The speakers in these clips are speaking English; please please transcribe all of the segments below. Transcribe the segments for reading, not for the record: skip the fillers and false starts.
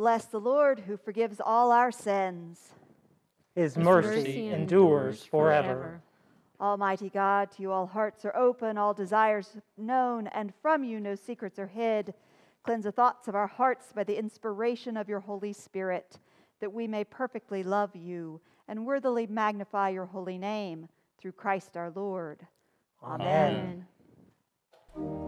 Bless the Lord who forgives all our sins. His mercy endures forever. Almighty God, to you all hearts are open, all desires known, and from you no secrets are hid. Cleanse the thoughts of our hearts by the inspiration of your Holy Spirit, that we may perfectly love you and worthily magnify your holy name, through Christ our Lord. Amen. Amen.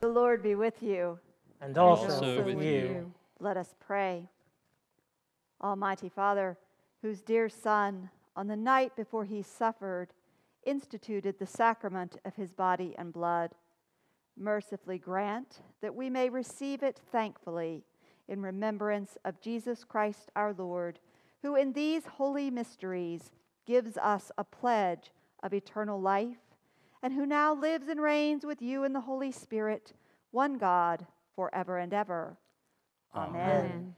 The Lord be with you. And also with you. Let us pray. Almighty Father, whose dear Son, on the night before he suffered, instituted the sacrament of his body and blood, mercifully grant that we may receive it thankfully in remembrance of Jesus Christ our Lord, who in these holy mysteries gives us a pledge of eternal life, and who now lives and reigns with you in the Holy Spirit, one God, forever and ever. Amen.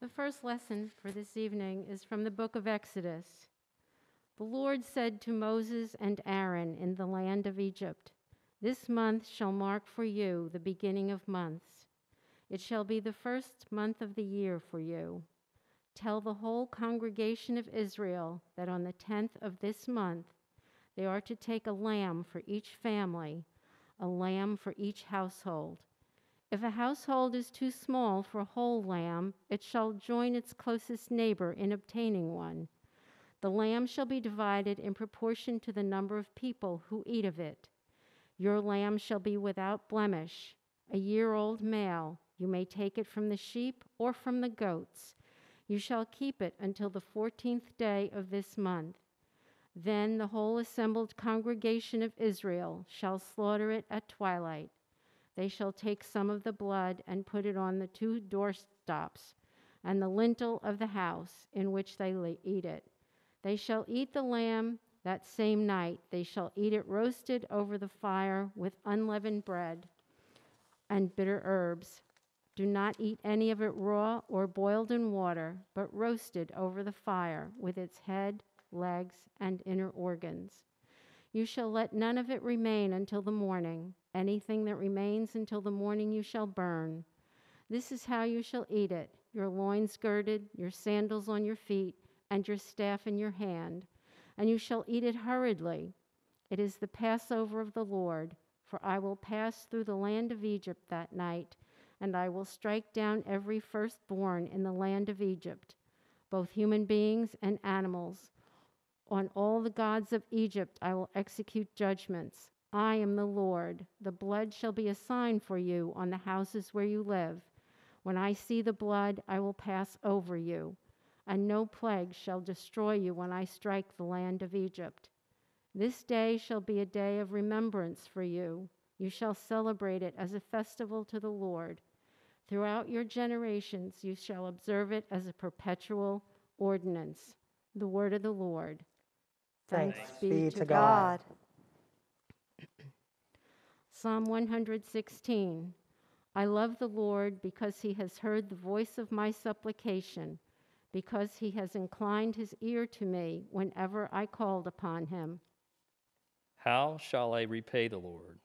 The first lesson for this evening is from the book of Exodus. The Lord said to Moses and Aaron in the land of Egypt, "This month shall mark for you the beginning of months. It shall be the first month of the year for you. Tell the whole congregation of Israel that on the 10th of this month they are to take a lamb for each family, a lamb for each household. If a household is too small for a whole lamb, it shall join its closest neighbor in obtaining one. The lamb shall be divided in proportion to the number of people who eat of it. Your lamb shall be without blemish, a year-old male. You may take it from the sheep or from the goats. You shall keep it until the 14th day of this month. Then the whole assembled congregation of Israel shall slaughter it at twilight. They shall take some of the blood and put it on the two doorstops and the lintel of the house in which they eat it. They shall eat the lamb that same night. They shall eat it roasted over the fire with unleavened bread and bitter herbs. Do not eat any of it raw or boiled in water, but roasted over the fire with its head, legs, and inner organs. You shall let none of it remain until the morning. Anything that remains until the morning you shall burn. This is how you shall eat it, your loins girded, your sandals on your feet, and your staff in your hand. And you shall eat it hurriedly. It is the Passover of the Lord, for I will pass through the land of Egypt that night, and I will strike down every firstborn in the land of Egypt, both human beings and animals. On all the gods of Egypt I will execute judgments. I am the Lord. The blood shall be a sign for you on the houses where you live. When I see the blood, I will pass over you, and no plague shall destroy you when I strike the land of Egypt. This day shall be a day of remembrance for you. You shall celebrate it as a festival to the Lord. Throughout your generations, you shall observe it as a perpetual ordinance." The word of the Lord. Thanks be to God. Psalm 116. I love the Lord because he has heard the voice of my supplication, because he has inclined his ear to me whenever I called upon him. How shall I repay the Lord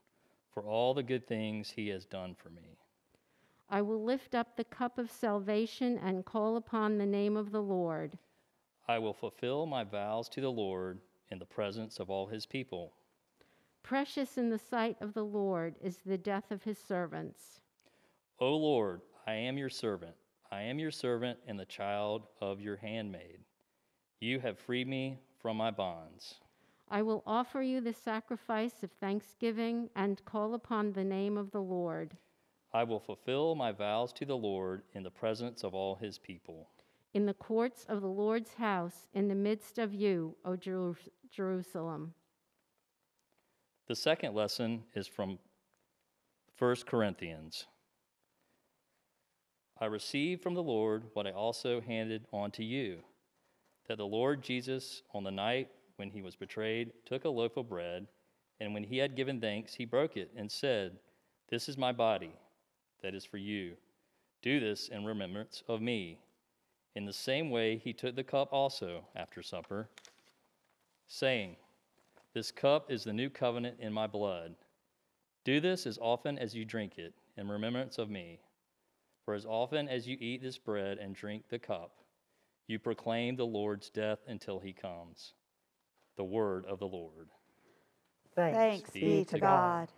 for all the good things he has done for me? I will lift up the cup of salvation and call upon the name of the Lord. I will fulfill my vows to the Lord in the presence of all his people. Precious in the sight of the Lord is the death of his servants. O Lord, I am your servant. I am your servant and the child of your handmaid. You have freed me from my bonds. I will offer you the sacrifice of thanksgiving and call upon the name of the Lord. I will fulfill my vows to the Lord in the presence of all his people. In the courts of the Lord's house, in the midst of you, O Jerusalem. The second lesson is from 1 Corinthians. I received from the Lord what I also handed on to you, that the Lord Jesus, on the night when he was betrayed, took a loaf of bread, and when he had given thanks, he broke it and said, "This is my body, that is for you. Do this in remembrance of me." In the same way, he took the cup also after supper, saying, "This cup is the new covenant in my blood. Do this as often as you drink it in remembrance of me. For as often as you eat this bread and drink the cup, you proclaim the Lord's death until he comes." The word of the Lord. Thanks be to God.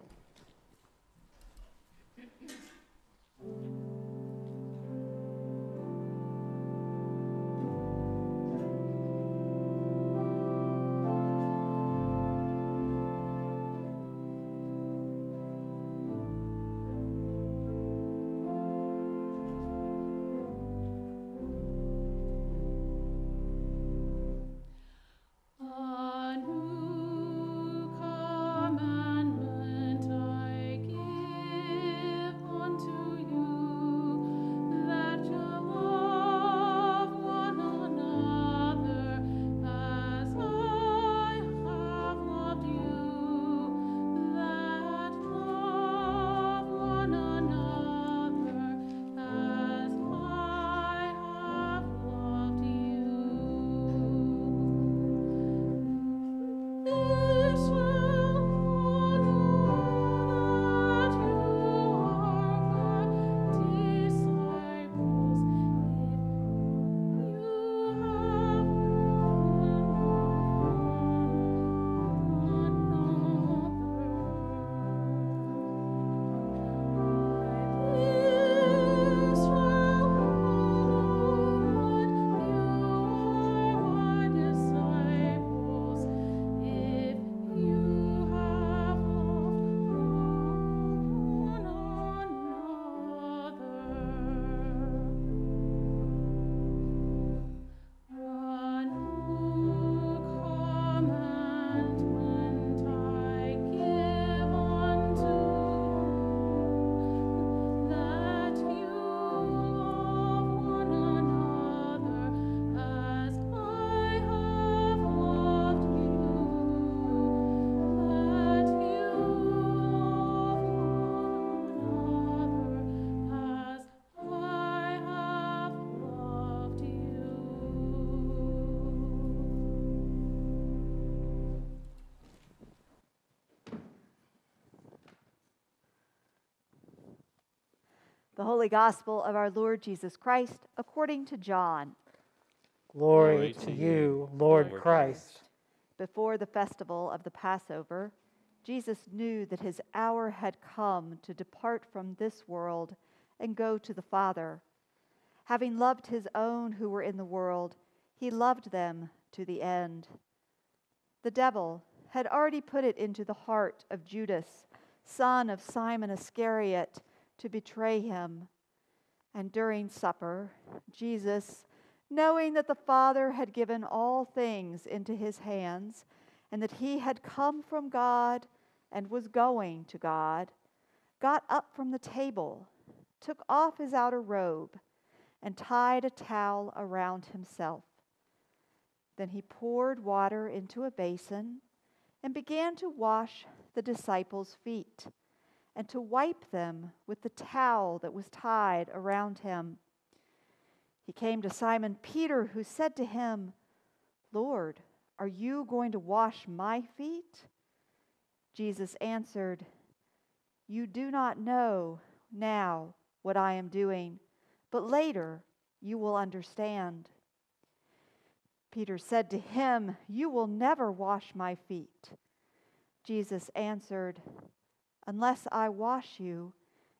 The Holy Gospel of our Lord Jesus Christ according to John. Glory to you, Lord Christ. Before the festival of the Passover, Jesus knew that his hour had come to depart from this world and go to the Father. Having loved his own who were in the world, he loved them to the end. The devil had already put it into the heart of Judas, son of Simon Iscariot, to betray him. And during supper, Jesus, knowing that the Father had given all things into his hands, and that he had come from God and was going to God, got up from the table, took off his outer robe, and tied a towel around himself. Then he poured water into a basin and began to wash the disciples' feet, and to wipe them with the towel that was tied around him. He came to Simon Peter, who said to him, "Lord, are you going to wash my feet?" Jesus answered, "You do not know now what I am doing, but later you will understand." Peter said to him, "You will never wash my feet." Jesus answered, "Unless I wash you,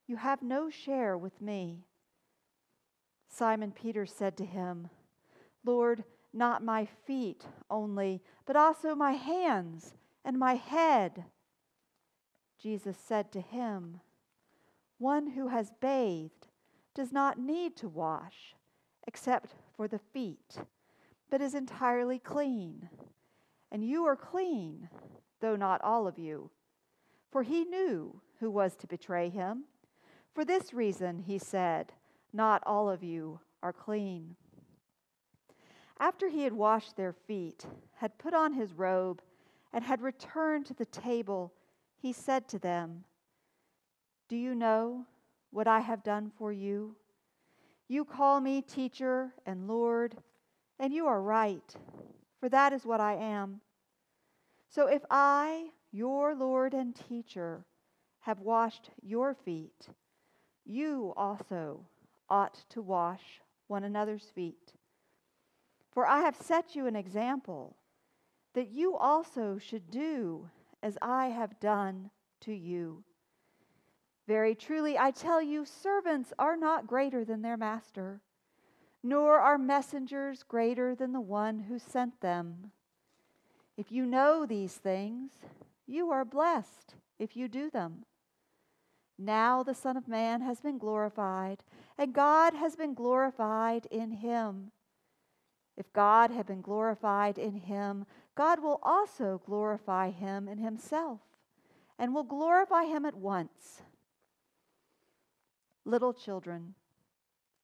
you have no share with me." Simon Peter said to him, "Lord, not my feet only, but also my hands and my head." Jesus said to him, "One who has bathed does not need to wash except for the feet, but is entirely clean. And you are clean, though not all of you." For he knew who was to betray him. For this reason, he said, "Not all of you are clean." After he had washed their feet, had put on his robe, and had returned to the table, he said to them, "Do you know what I have done for you? You call me teacher and Lord, and you are right, for that is what I am. So if I, your Lord and teacher, have washed your feet, you also ought to wash one another's feet. For I have set you an example, that you also should do as I have done to you. Very truly, I tell you, servants are not greater than their master, nor are messengers greater than the one who sent them. If you know these things, you are blessed if you do them. Now the Son of Man has been glorified, and God has been glorified in him. If God had been glorified in him, God will also glorify him in himself, and will glorify him at once. Little children,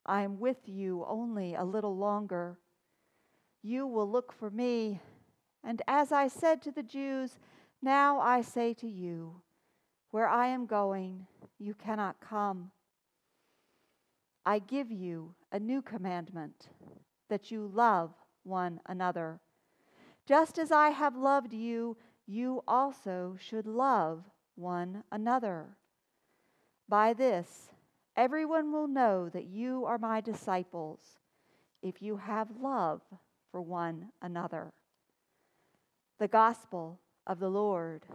I am with you only a little longer. You will look for me, and as I said to the Jews, now I say to you, where I am going, you cannot come. I give you a new commandment, that you love one another. Just as I have loved you, you also should love one another. By this, everyone will know that you are my disciples, if you have love for one another." The Gospel of the Lord.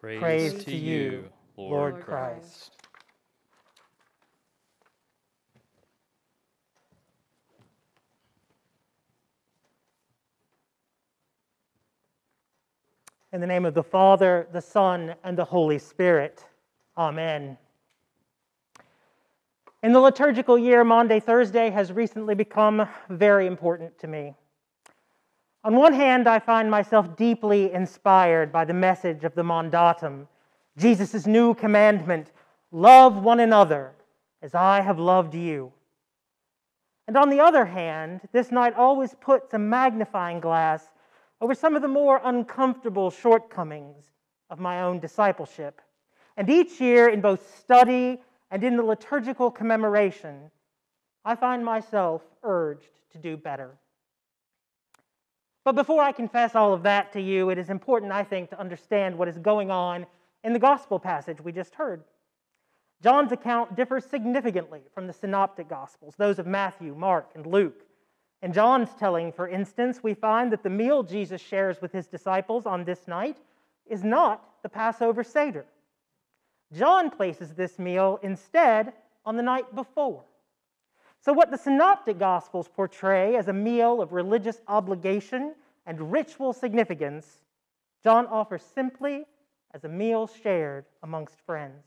Praise to you, Lord Christ. In the name of the Father, the Son, and the Holy Spirit. Amen. In the liturgical year, Maundy Thursday has recently become very important to me. On one hand, I find myself deeply inspired by the message of the Mandatum, Jesus' new commandment, love one another as I have loved you. And on the other hand, this night always puts a magnifying glass over some of the more uncomfortable shortcomings of my own discipleship. And each year, in both study and in the liturgical commemoration, I find myself urged to do better. But before I confess all of that to you, it is important, I think, to understand what is going on in the gospel passage we just heard. John's account differs significantly from the synoptic gospels, those of Matthew, Mark, and Luke. In John's telling, for instance, we find that the meal Jesus shares with his disciples on this night is not the Passover Seder. John places this meal instead on the night before. So what the synoptic gospels portray as a meal of religious obligation and ritual significance, John offers simply as a meal shared amongst friends.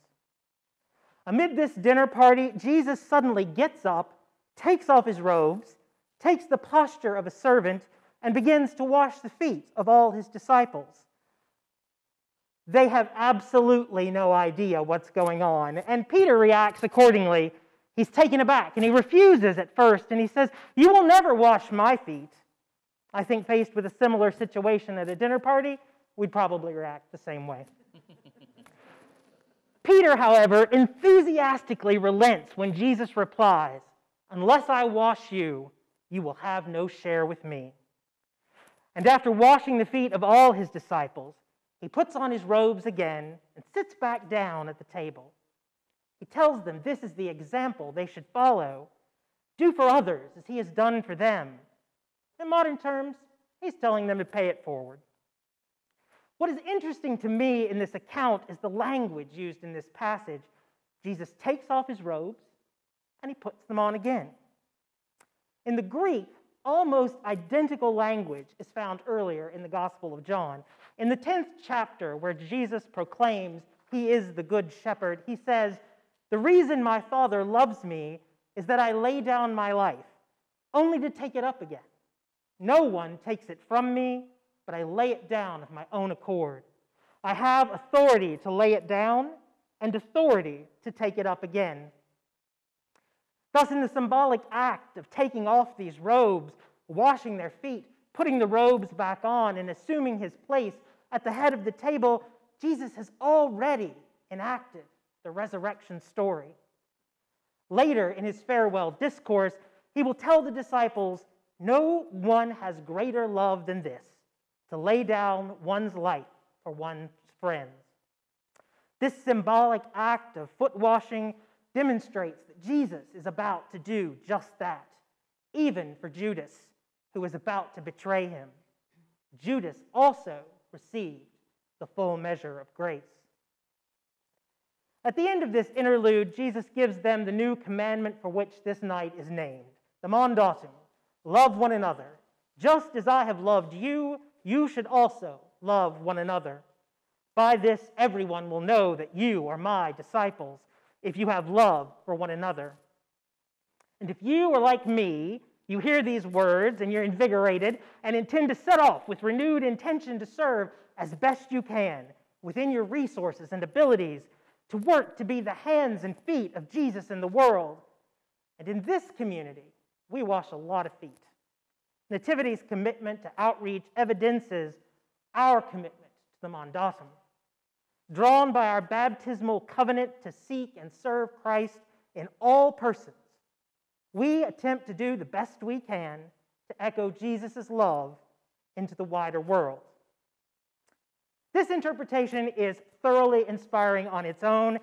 Amid this dinner party, Jesus suddenly gets up, takes off his robes, takes the posture of a servant, and begins to wash the feet of all his disciples. They have absolutely no idea what's going on, and Peter reacts accordingly. He's taken aback, and he refuses at first, and he says, "You will never wash my feet." I think faced with a similar situation at a dinner party, we'd probably react the same way. Peter, however, enthusiastically relents when Jesus replies, "Unless I wash you, you will have no share with me." And after washing the feet of all his disciples, he puts on his robes again and sits back down at the table. He tells them this is the example they should follow. Do for others as he has done for them. In modern terms, he's telling them to pay it forward. What is interesting to me in this account is the language used in this passage. Jesus takes off his robes and he puts them on again. In the Greek, almost identical language is found earlier in the Gospel of John. In the 10th chapter, where Jesus proclaims he is the Good Shepherd, he says, "The reason my Father loves me is that I lay down my life, only to take it up again. No one takes it from me, but I lay it down of my own accord. I have authority to lay it down and authority to take it up again." Thus, in the symbolic act of taking off these robes, washing their feet, putting the robes back on, and assuming his place at the head of the table, Jesus has already enacted the resurrection story. Later in his farewell discourse, he will tell the disciples, "No one has greater love than this, to lay down one's life for one's friends." This symbolic act of foot washing demonstrates that Jesus is about to do just that, even for Judas, who is about to betray him. Judas also received the full measure of grace. At the end of this interlude, Jesus gives them the new commandment for which this night is named, the Maundatum, love one another. Just as I have loved you, you should also love one another. By this, everyone will know that you are my disciples, if you have love for one another. And if you are like me, you hear these words and you're invigorated and intend to set off with renewed intention to serve as best you can within your resources and abilities, to work to be the hands and feet of Jesus in the world. And in this community, we wash a lot of feet. Nativity's commitment to outreach evidences our commitment to the Maundatum. Drawn by our baptismal covenant to seek and serve Christ in all persons, we attempt to do the best we can to echo Jesus' love into the wider world. This interpretation is thoroughly inspiring on its own.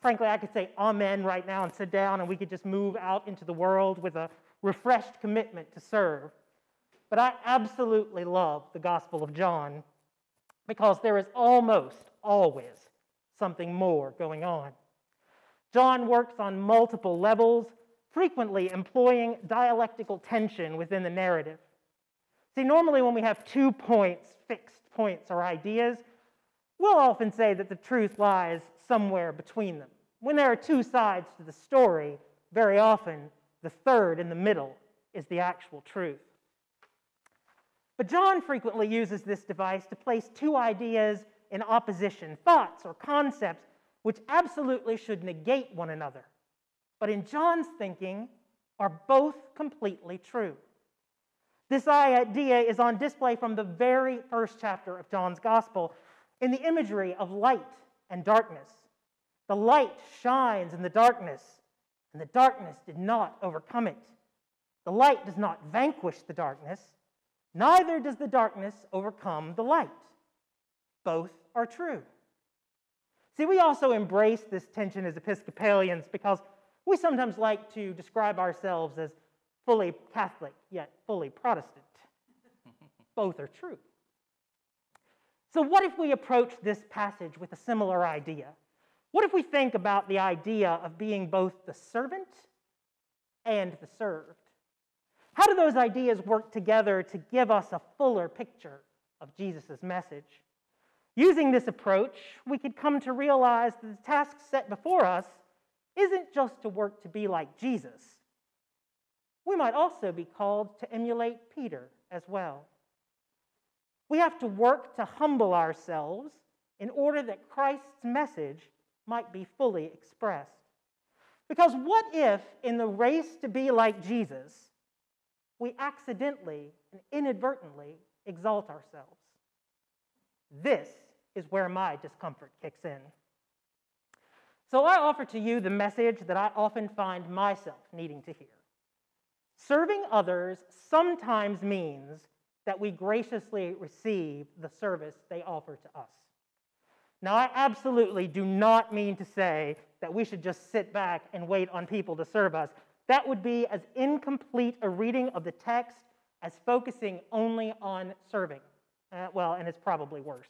Frankly, I could say amen right now and sit down, and we could just move out into the world with a refreshed commitment to serve. But I absolutely love the Gospel of John, because there is almost always something more going on. John works on multiple levels, frequently employing dialectical tension within the narrative. See, normally when we have two points, fixed points or ideas, we'll often say that the truth lies somewhere between them. When there are two sides to the story, very often the third in the middle is the actual truth. But John frequently uses this device to place two ideas in opposition, thoughts or concepts which absolutely should negate one another, but in John's thinking are both completely true. This idea is on display from the very first chapter of John's Gospel in the imagery of light and darkness. The light shines in the darkness, and the darkness did not overcome it. The light does not vanquish the darkness, neither does the darkness overcome the light. Both are true. See, we also embrace this tension as Episcopalians because we sometimes like to describe ourselves as fully Catholic, yet fully Protestant. Both are true. So what if we approach this passage with a similar idea? What if we think about the idea of being both the servant and the served? How do those ideas work together to give us a fuller picture of Jesus' message? Using this approach, we could come to realize that the task set before us isn't just to work to be like Jesus. We might also be called to emulate Peter as well. We have to work to humble ourselves in order that Christ's message might be fully expressed. Because what if, in the race to be like Jesus, we accidentally and inadvertently exalt ourselves? This is where my discomfort kicks in. So I offer to you the message that I often find myself needing to hear. Serving others sometimes means that we graciously receive the service they offer to us. Now, I absolutely do not mean to say that we should just sit back and wait on people to serve us. That would be as incomplete a reading of the text as focusing only on serving. And it's probably worse.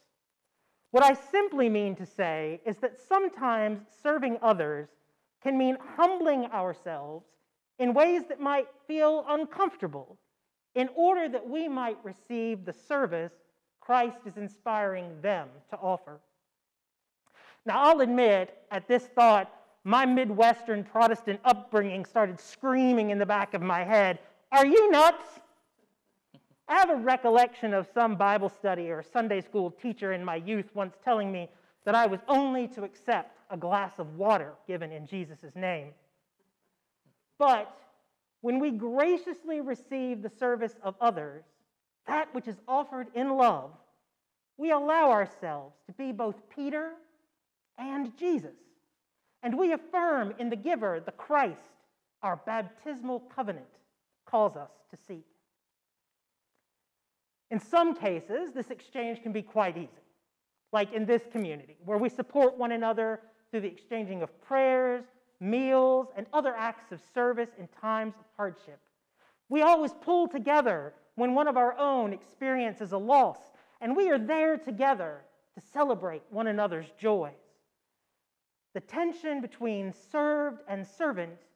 What I simply mean to say is that sometimes serving others can mean humbling ourselves in ways that might feel uncomfortable in order that we might receive the service Christ is inspiring them to offer. Now, I'll admit, at this thought, my Midwestern Protestant upbringing started screaming in the back of my head, "Are you nuts?" I have a recollection of some Bible study or Sunday school teacher in my youth once telling me that I was only to accept a glass of water given in Jesus' name. But when we graciously receive the service of others, that which is offered in love, we allow ourselves to be both Peter and Jesus, and we affirm in the giver the Christ our baptismal covenant calls us to seek. In some cases, this exchange can be quite easy, like in this community, where we support one another through the exchanging of prayers, meals, and other acts of service in times of hardship. We always pull together when one of our own experiences a loss, and we are there together to celebrate one another's joys. The tension between served and servant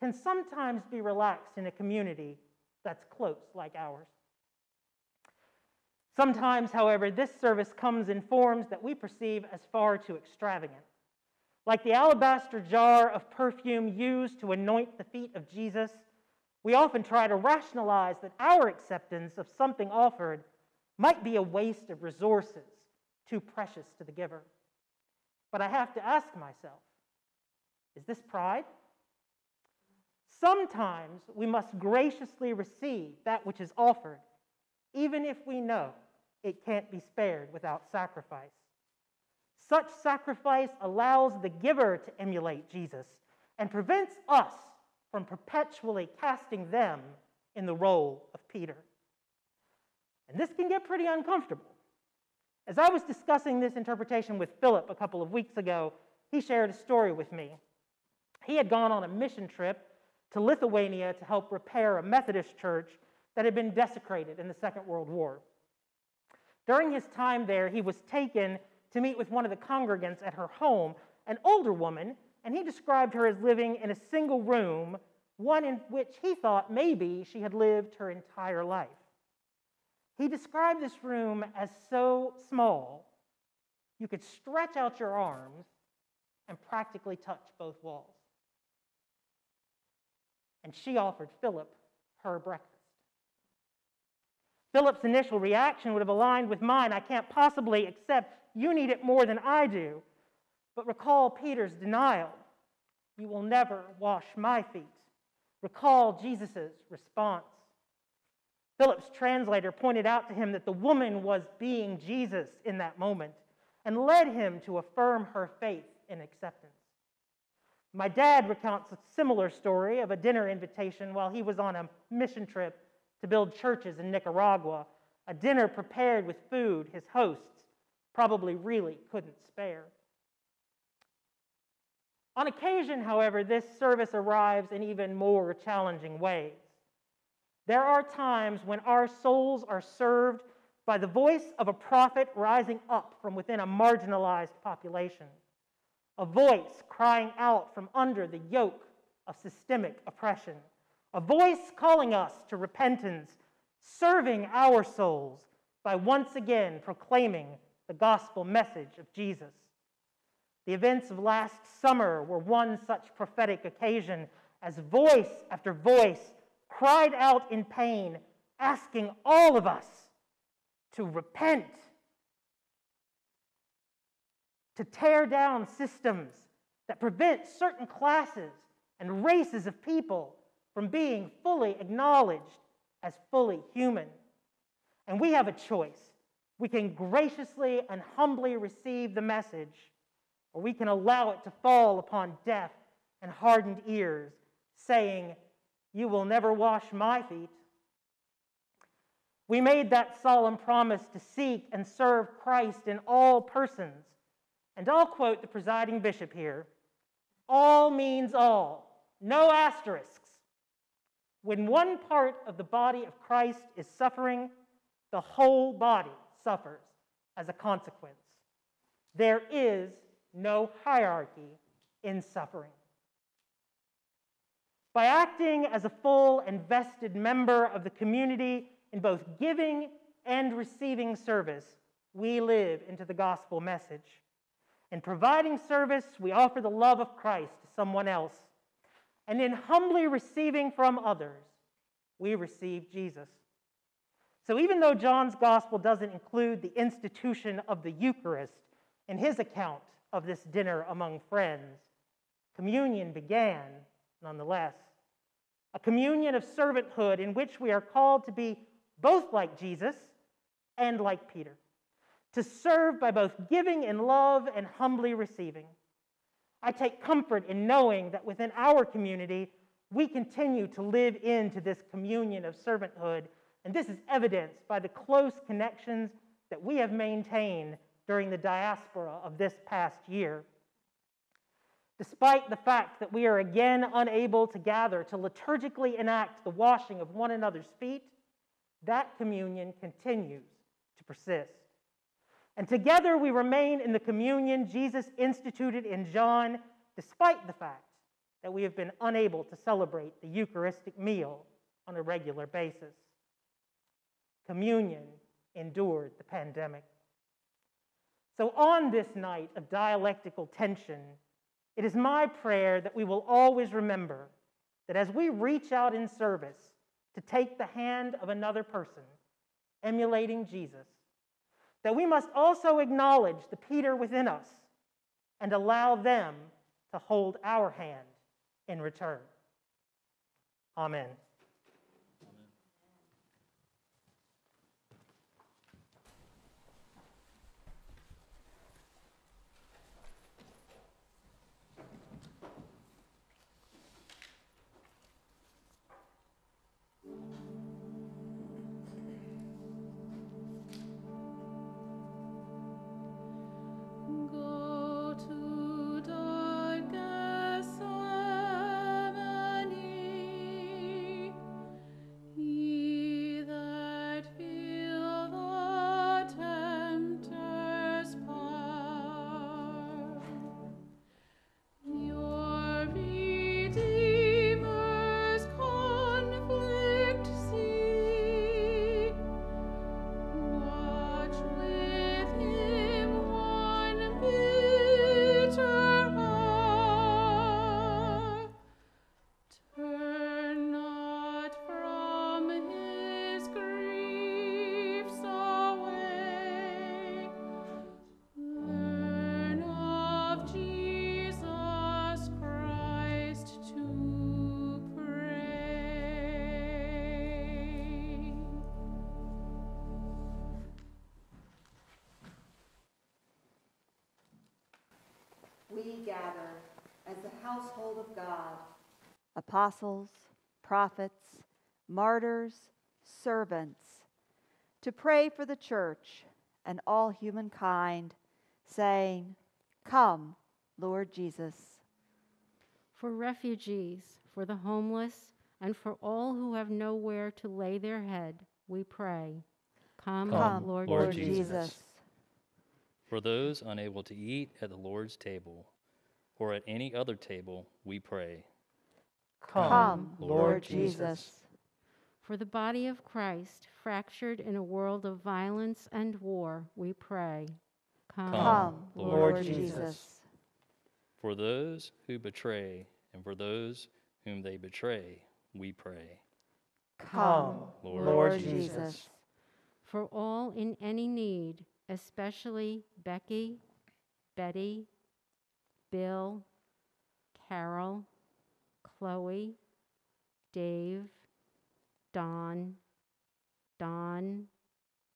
can sometimes be relaxed in a community that's close like ours. Sometimes, however, this service comes in forms that we perceive as far too extravagant, like the alabaster jar of perfume used to anoint the feet of Jesus. We often try to rationalize that our acceptance of something offered might be a waste of resources too precious to the giver. But I have to ask myself, is this pride? Sometimes we must graciously receive that which is offered, even if we know it can't be spared without sacrifice. Such sacrifice allows the giver to emulate Jesus and prevents us from perpetually casting them in the role of Peter. And this can get pretty uncomfortable. As I was discussing this interpretation with Philip a couple of weeks ago, he shared a story with me. He had gone on a mission trip to Lithuania to help repair a Methodist church that had been desecrated in the Second World War. During his time there, he was taken to meet with one of the congregants at her home, an older woman, and he described her as living in a single room, one in which he thought maybe she had lived her entire life. He described this room as so small, you could stretch out your arms and practically touch both walls. And she offered Philip her breakfast. Philip's initial reaction would have aligned with mine. I can't possibly accept. You need it more than I do. But recall Peter's denial. You will never wash my feet. Recall Jesus' response. Philip's translator pointed out to him that the woman was being Jesus in that moment and led him to affirm her faith in acceptance. My dad recounts a similar story of a dinner invitation while he was on a mission trip to build churches in Nicaragua, a dinner prepared with food his hosts probably really couldn't spare. On occasion, however, this service arrives in even more challenging ways. There are times when our souls are served by the voice of a prophet rising up from within a marginalized population, a voice crying out from under the yoke of systemic oppression, a voice calling us to repentance, serving our souls by once again proclaiming the gospel message of Jesus. The events of last summer were one such prophetic occasion, as voice after voice cried out in pain, asking all of us to repent, to tear down systems that prevent certain classes and races of people from being fully acknowledged as fully human. And we have a choice. We can graciously and humbly receive the message, or we can allow it to fall upon deaf and hardened ears, saying, "You will never wash my feet." We made that solemn promise to seek and serve Christ in all persons. And I'll quote the presiding bishop here, "All means all, no asterisks. When one part of the body of Christ is suffering, the whole body suffers as a consequence. There is no hierarchy in suffering. By acting as a full and vested member of the community in both giving and receiving service, we live into the gospel message. In providing service, we offer the love of Christ to someone else. And in humbly receiving from others, we receive Jesus. So even though John's gospel doesn't include the institution of the Eucharist in his account of this dinner among friends, communion began nonetheless. A communion of servanthood in which we are called to be both like Jesus and like Peter, to serve by both giving in love and humbly receiving. I take comfort in knowing that within our community, we continue to live into this communion of servanthood, and this is evidenced by the close connections that we have maintained during the diaspora of this past year. Despite the fact that we are again unable to gather to liturgically enact the washing of one another's feet, that communion continues to persist. And together we remain in the communion Jesus instituted in John, despite the fact that we have been unable to celebrate the Eucharistic meal on a regular basis. Communion endured the pandemic. So on this night of dialectical tension, it is my prayer that we will always remember that as we reach out in service to take the hand of another person, emulating Jesus, that we must also acknowledge the Peter within us and allow them to hold our hand in return. Amen. We gather as the household of God, apostles, prophets, martyrs, servants, to pray for the church and all humankind, saying, "Come, Lord Jesus." For refugees, for the homeless, and for all who have nowhere to lay their head, we pray, "Come, Lord Jesus." For those unable to eat at the Lord's table or at any other table, we pray, Come, Lord Jesus. For the body of Christ, fractured in a world of violence and war, we pray, Come, Lord Jesus. For those who betray and for those whom they betray, we pray, Come, Lord Jesus. For all in any need, especially Becky, Betty, Bill, Carol, Chloe, Dave, Don,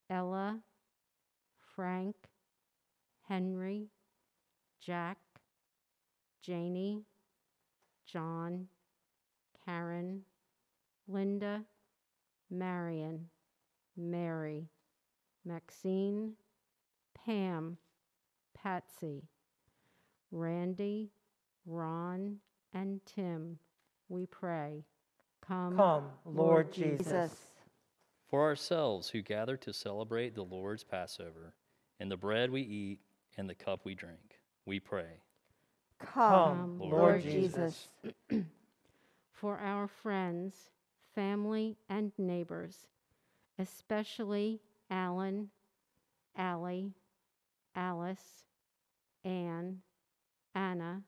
Ella, Frank, Henry, Jack, Janie, John, Karen, Linda, Marion, Mary, Maxine, Pam, Patsy, Randy, Ron, and Tim, we pray, Come, Lord Jesus. For ourselves who gather to celebrate the Lord's Passover, and the bread we eat and the cup we drink, we pray. Come, Lord Jesus. For our friends, family, and neighbors, especially Alan, Allie, Alice, Ann, Anna,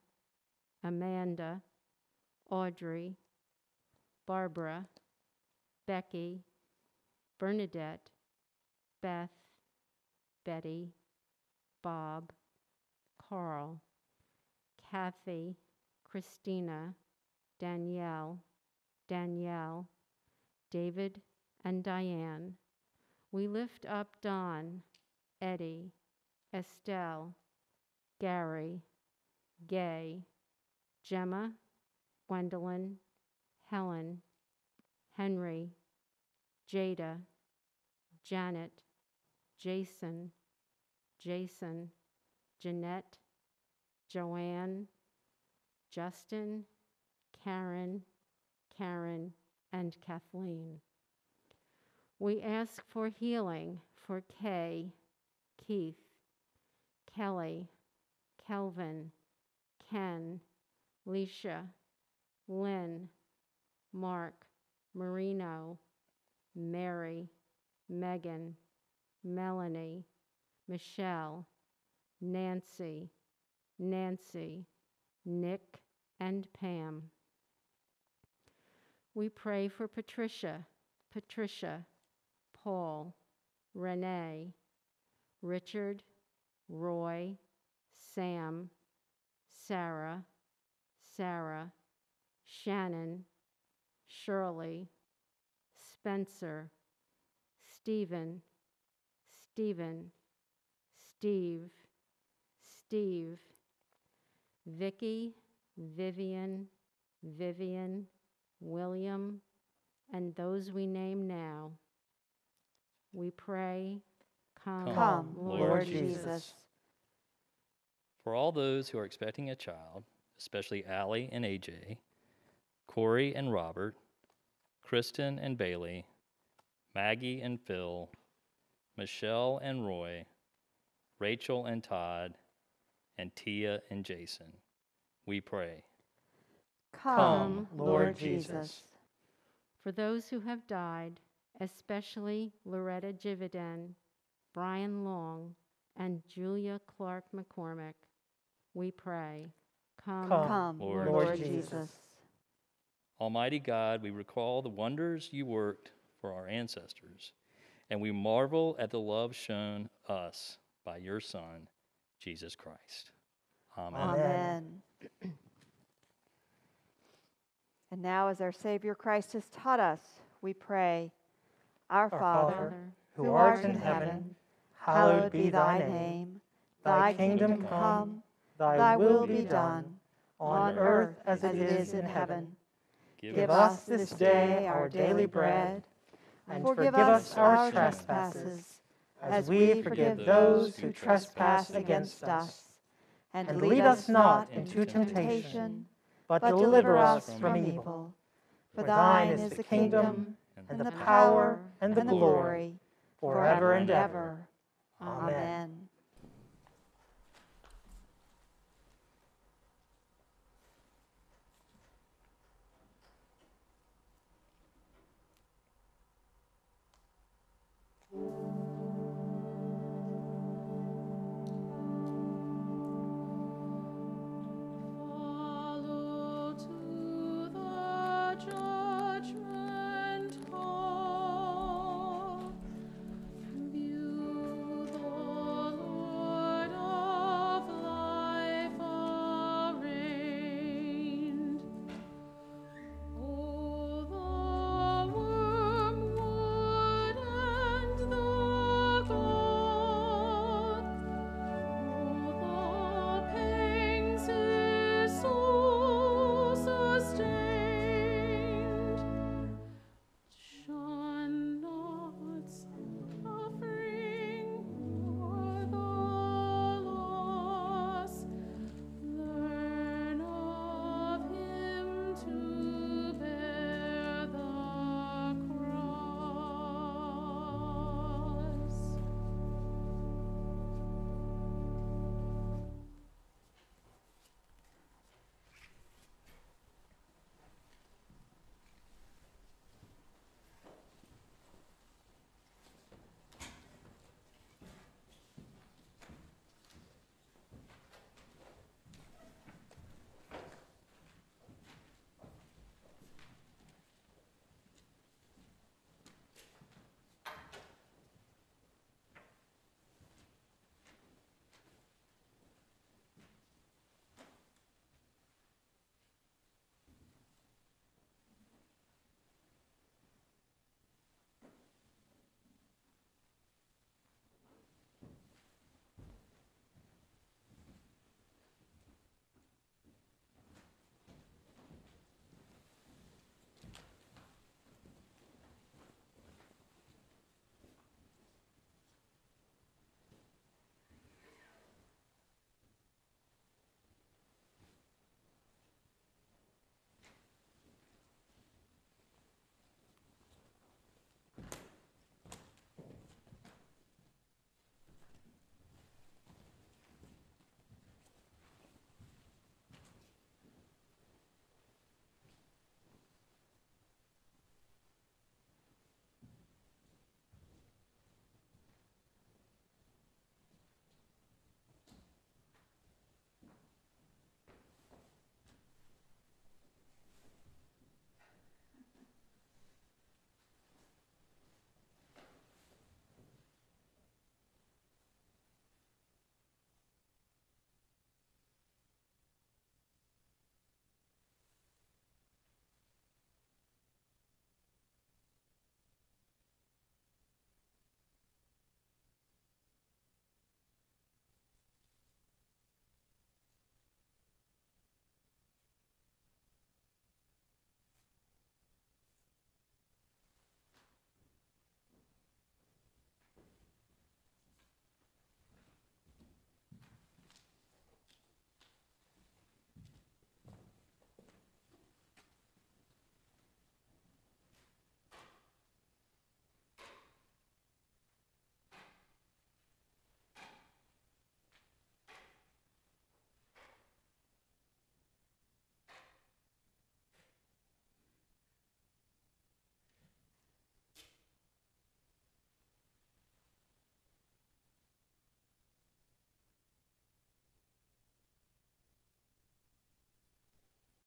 Amanda, Audrey, Barbara, Becky, Bernadette, Beth, Betty, Bob, Carl, Kathy, Christina, Danielle, David, and Diane. We lift up Don, Eddie, Estelle, Gary, Gay, Gemma, Gwendolyn, Helen, Henry, Jada, Janet, Jason, Jeanette, Joanne, Justin, Karen, and Kathleen. We ask for healing for Kay, Keith, Kelly, Kelvin, Ken, Leisha, Lynn, Mark, Marino, Mary, Megan, Melanie, Michelle, Nancy, Nick, and Pam. We pray for Patricia, Paul, Renee, Richard, Roy, Sam, Sarah, Shannon, Shirley, Spencer, Stephen, Steve, Vicky, Vivian, William, and those we name now. We pray, come, Lord Jesus. For all those who are expecting a child, especially Allie and AJ, Corey and Robert, Kristen and Bailey, Maggie and Phil, Michelle and Roy, Rachel and Todd, and Tia and Jason, we pray. Come, Lord Jesus. For those who have died, especially Loretta Jividen, Brian Long, and Julia Clark McCormick, we pray. Come, Lord Jesus. Almighty God, we recall the wonders you worked for our ancestors, and we marvel at the love shown us by your Son, Jesus Christ. Amen. Amen. And now, as our Savior Christ has taught us, we pray, Our Father, who art in heaven, hallowed be thy name. Thy kingdom come, thy will be done, on earth as it is in heaven. Give us this day our daily bread, and forgive us our trespasses, as we forgive those who trespass against us. And lead us not into temptation, but deliver us from evil. For thine is the kingdom, and the power, and the glory, forever and ever. Amen.